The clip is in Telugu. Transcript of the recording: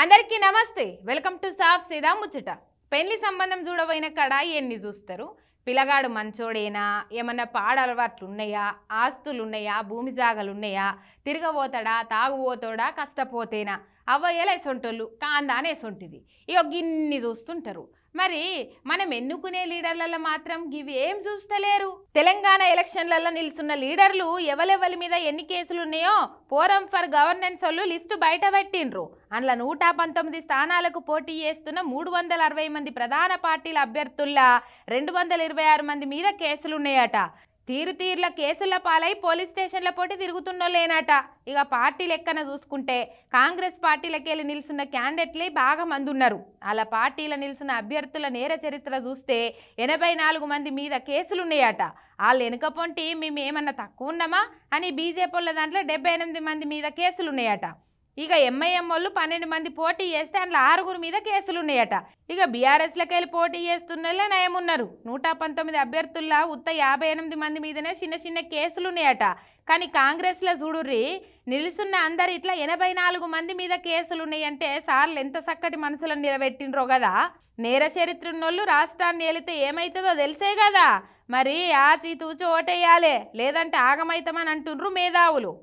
అందరికీ నమస్తే వెల్కమ్ టు సాఫ్ సీదా ముచ్చట। పెళ్లి సంబంధం చూడబోయిన కడాయి ఎన్ని చూస్తారు? పిల్లగాడు మంచోడేనా, ఏమన్నా పాడ అలవాట్లు ఉన్నాయా, ఆస్తులు ఉన్నాయా, భూమి జాగలు ఉన్నాయా, తిరగబోతాడా, తాగుబోతాడా, కష్టపోతేనా, అవయ్యలే సొంటోళ్ళు కాందానే సొంటిది, ఇక గిన్ని చూస్తుంటారు। మరి మనం ఎన్నుకునే లీడర్లలో మాత్రం ఇవి ఏం చూస్తలేరు? తెలంగాణ ఎలక్షన్లలో నిలుచున్న లీడర్లు ఎవలెవలి మీద ఎన్ని కేసులు ఉన్నాయో ఫోరం ఫర్ గవర్నెన్స్ వాళ్ళు లిస్టు బయట పెట్టిండ్రు। అందులో 119 స్థానాలకు పోటీ చేస్తున్న 360 మంది ప్రధాన పార్టీల అభ్యర్థుల 226 మంది మీద కేసులు ఉన్నాయట। తీరుతీర్ల కేసుల పాలై పోలీస్ స్టేషన్ల పోటీ తిరుగుతున్నోళ్ళేనట। ఇక పార్టీ లెక్కన చూసుకుంటే కాంగ్రెస్ పార్టీలకెళ్ళి నిలుచున్న క్యాండిడేట్లే బాగా మంది ఉన్నారు। అలా పార్టీల నిలుచున్న అభ్యర్థుల నేర చరిత్ర చూస్తే 84 మంది మీద కేసులు ఉన్నాయట। వాళ్ళు వెనుకపొంటి మేమేమన్నా తక్కువ ఉన్నామా అని బీజేపీల దాంట్లో 78 మంది మీద కేసులు ఉన్నాయట। ఇక ఎంఐఎం వాళ్ళు 12 మంది పోటీ చేస్తే అందులో 6 మీద కేసులు ఉన్నాయట। ఇక బీఆర్ఎస్లకు వెళ్ళి పోటీ చేస్తున్నలే నయమున్నారు। 119 అభ్యర్థుల్లో ఉత్త 58 మంది మీదనే చిన్న చిన్న కేసులు ఉన్నాయట। కానీ కాంగ్రెస్లో చూడుర్రి, నిలుసున్న అందరు ఇట్లా 84 మంది మీద కేసులు ఉన్నాయంటే సార్లు ఎంత చక్కటి మనసులను నిలబెట్టిండ్రో కదా। నేర చరిత్ర ఉన్నోళ్ళు రాష్ట్రాన్ని ఏలితే ఏమవుతుందో తెలిసే కదా, మరి ఆచితూచి ఓటేయాలే, లేదంటే ఆగమవుతామని అంటుండ్రు మేధావులు।